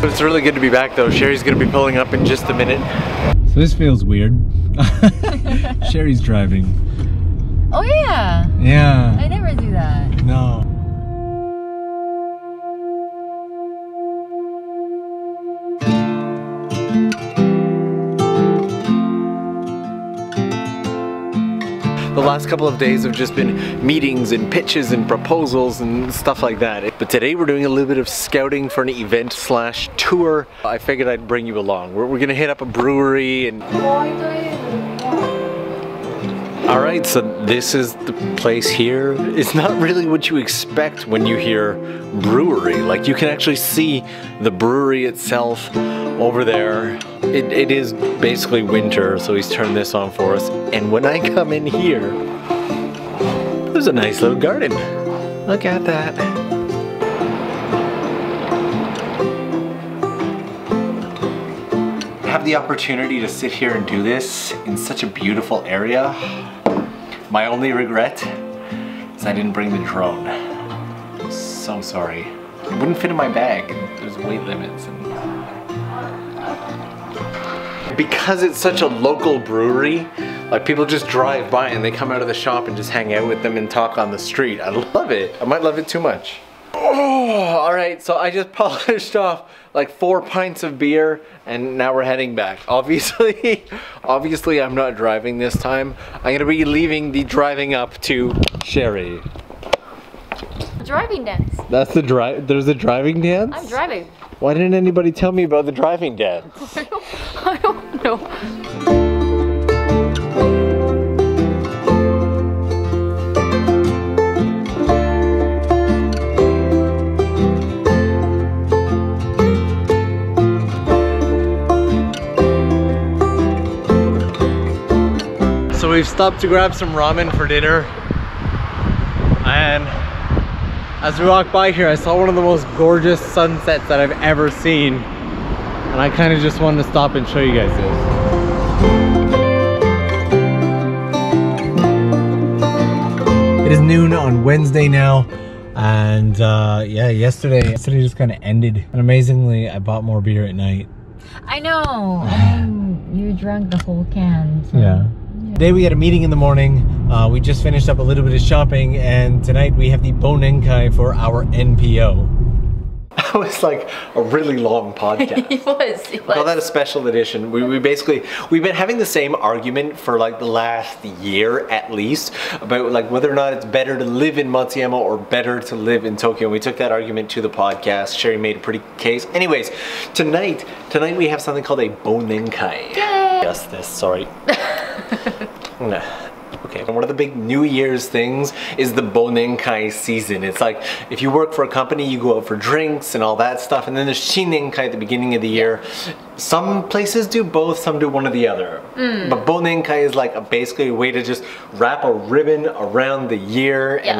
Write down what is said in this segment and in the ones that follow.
It's really good to be back though. Sherry's gonna be pulling up in just a minute. So this feels weird. Sherry's driving. Oh yeah. Yeah. I never do that. No. The last couple of days have just been meetings and pitches and proposals and stuff like that. But today we're doing a little bit of scouting for an event slash tour. I figured I'd bring you along. We're gonna hit up a brewery and... Alright, so this is the place here. It's not really what you expect when you hear brewery. Like, you can actually see the brewery itself over there. It is basically winter, so he's turned this on for us. And when I come in here, there's a nice little garden. Look at that. I have the opportunity to sit here and do this in such a beautiful area. My only regret is I didn't bring the drone. I'm so sorry. It wouldn't fit in my bag. There's weight limits. Because it's such a local brewery, like people just drive by and they come out of the shop and just hang out with them and talk on the street. I love it. I might love it too much. Oh, all right, so I just polished off like 4 pints of beer and now we're heading back. Obviously I'm not driving this time. I'm gonna be leaving the driving up to Sherry. Driving dance. That's the drive. There's a driving dance? I'm driving. Why didn't anybody tell me about the driving dance? I don't know. So we've stopped to grab some ramen for dinner, and as we walked by here, I saw one of the most gorgeous sunsets that I've ever seen. And I kind of just wanted to stop and show you guys this. It is noon on Wednesday now. And yeah, yesterday just kind of ended. And amazingly, I bought more beer at night. I know. You drank the whole can. So. Yeah. Today we had a meeting in the morning, we just finished up a little bit of shopping, and tonight we have the bonenkai for our NPO. That was like a really long podcast. It was. We call that a special edition. We basically, we've been having the same argument for like the last year at least, about like whether or not it's better to live in Matsuyama or better to live in Tokyo. And we took that argument to the podcast. Sherry made a pretty case. Anyways, tonight we have something called a bonenkai. Yay! Yes, this, sorry. Okay, and one of the big New Year's things is the bonenkai season. It's like, if you work for a company, you go out for drinks and all that stuff, and then there's Shinenkai at the beginning of the year. Some places do both, some do one or the other. But bonenkai is like basically a way to just wrap a ribbon around the year. Yeah.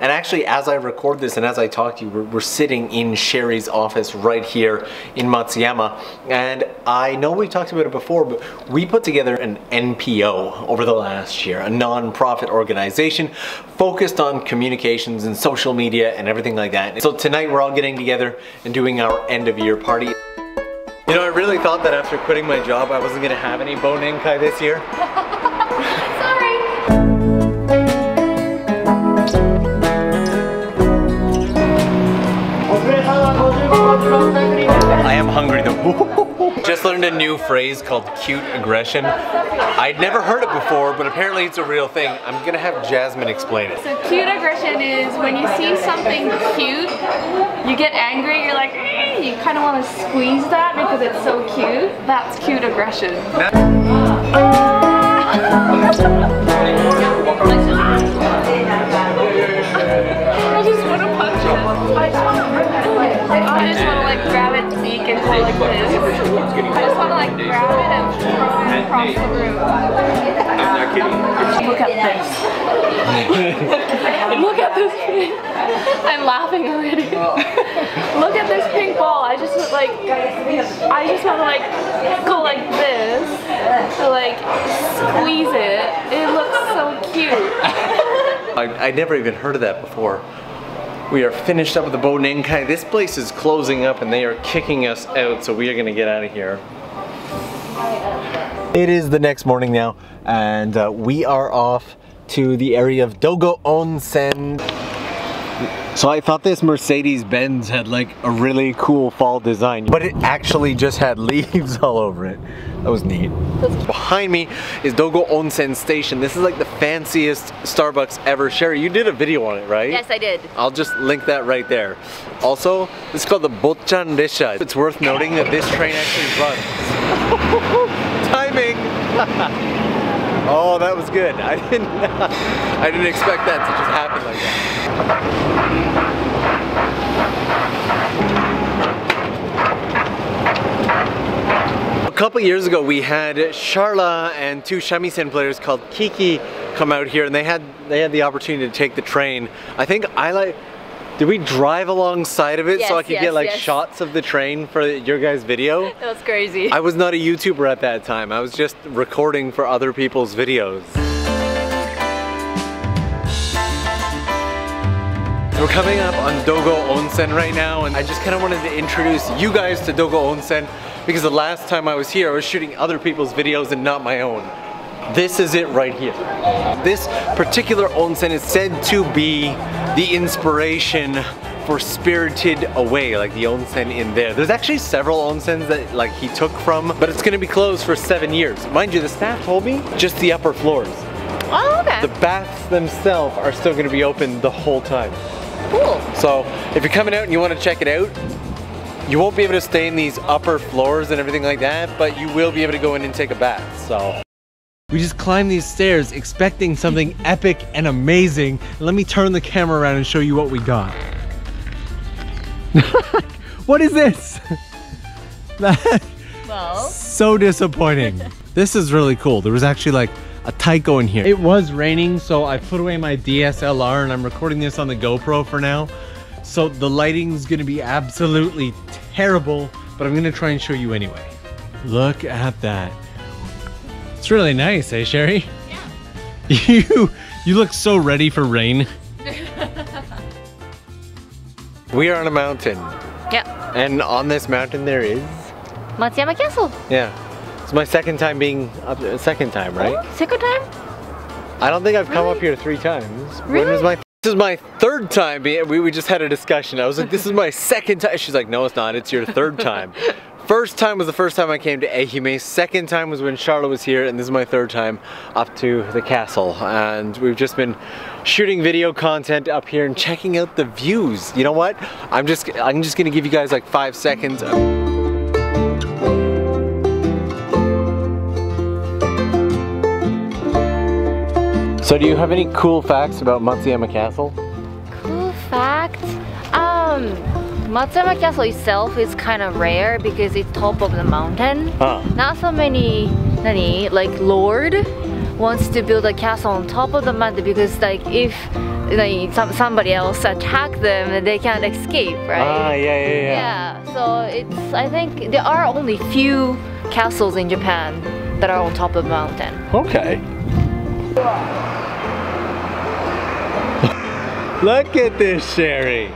And actually, as I record this and as I talk to you, we're sitting in Sherry's office right here in Matsuyama. And I know we've talked about it before, but we put together an NPO over the last year, a non-profit organization focused on communications and social media and everything like that. So tonight we're all getting together and doing our end of year party. You know, I really thought that after quitting my job, I wasn't gonna have any bonenkai this year. Sorry. I am hungry though. Just learned a new phrase called cute aggression. I'd never heard it before, but apparently it's a real thing. I'm gonna have Jasmine explain it. So cute aggression is when you see something cute, you get angry, you're like, you kind of want to squeeze that because it's so cute. That's cute aggression. I just want to punch it. I just want to like grab it, sneak and go like this. I just want to like grab it and throw it across the room. I'm not kidding. Look at this. Look at this thing. I'm laughing already. Look at this pink ball. I just want to like go like this, to like squeeze it. It looks so cute. I never even heard of that before. We are finished up with the bonenkai. This place is closing up and they are kicking us out, so we are gonna get out of here. It is the next morning now, and we are off to the area of Dogo Onsen. So I thought this Mercedes-Benz had like a really cool fall design, but it actually just had leaves all over it. That was neat. Behind me is Dogo Onsen Station. This is like the fanciest Starbucks ever. Sherry, you did a video on it, right? Yes, I did. I'll just link that right there. Also, it's called the Botchan Resha. It's worth noting that this train actually runs. Timing! Oh, that was good. I didn't expect that to just happen like that. A couple years ago, we had Sharla and two shamisen players called Kiki come out here, and they had the opportunity to take the train. I think I like. Did we drive alongside of it so I could get like shots of the train for your guys' video? That was crazy. I was not a YouTuber at that time. I was just recording for other people's videos. We're coming up on Dogo Onsen right now, and I just kind of wanted to introduce you guys to Dogo Onsen because the last time I was here I was shooting other people's videos and not my own. This is it right here. This particular onsen is said to be the inspiration for Spirited Away, like the onsen in there. There's actually several onsens that like he took from, but it's gonna be closed for 7 years. Mind you, the staff told me just the upper floors. Oh, okay. The baths themselves are still gonna be open the whole time. Cool. So if you're coming out and you wanna check it out, you won't be able to stay in these upper floors and everything like that, but you will be able to go in and take a bath, so. We just climbed these stairs expecting something epic and amazing. Let me turn the camera around and show you what we got. What is this? Well. So disappointing. This is really cool. There was actually like a taiko in here. It was raining, so I put away my DSLR and I'm recording this on the GoPro for now. So the lighting's gonna be absolutely terrible, but I'm gonna try and show you anyway. Look at that. It's really nice, eh, Sherry? Yeah. You look so ready for rain. We are on a mountain. Yeah. And on this mountain there is Matsuyama Castle. Yeah. It's my second time being up. Second time, right? Oh, second time? I don't think I've come up here 3 times. Really? When was my this is my third time. We just had a discussion. I was like, this is my second time. She's like, no, it's not. It's your third time. First time was the first time I came to Ehime, second time was when Charlotte was here, and this is my third time up to the castle. And we've just been shooting video content up here and checking out the views. You know what? I'm just gonna give you guys like 5 seconds. So do you have any cool facts about Matsuyama Castle? Cool facts? Matsuyama Castle itself is kind of rare because it's top of the mountain. Not so many, like lord wants to build a castle on top of the mountain because like if somebody else attack them, they can't escape, right? Yeah, so it's, I think there are only few castles in Japan that are on top of the mountain. Okay. Look at this, Sherry.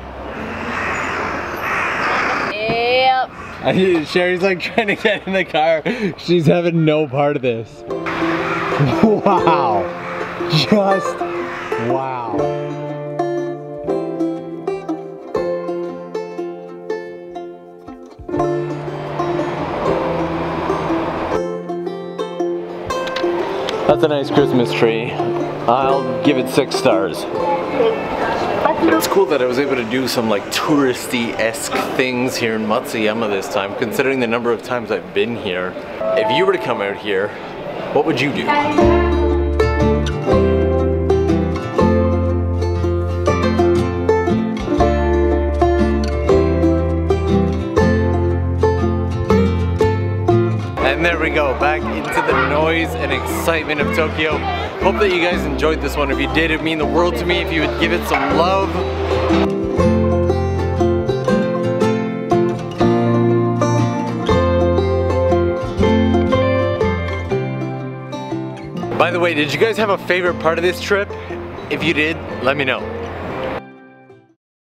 Yep. Sherry's like trying to get in the car. She's having no part of this. Wow. Just wow. That's a nice Christmas tree. I'll give it 6 stars. It's cool that I was able to do some like touristy-esque things here in Matsuyama this time, considering the number of times I've been here. If you were to come out here, what would you do? And there we go, back into the noise and excitement of Tokyo. Hope that you guys enjoyed this one. If you did, it'd mean the world to me if you would give it some love. By the way, did you guys have a favorite part of this trip? If you did, let me know.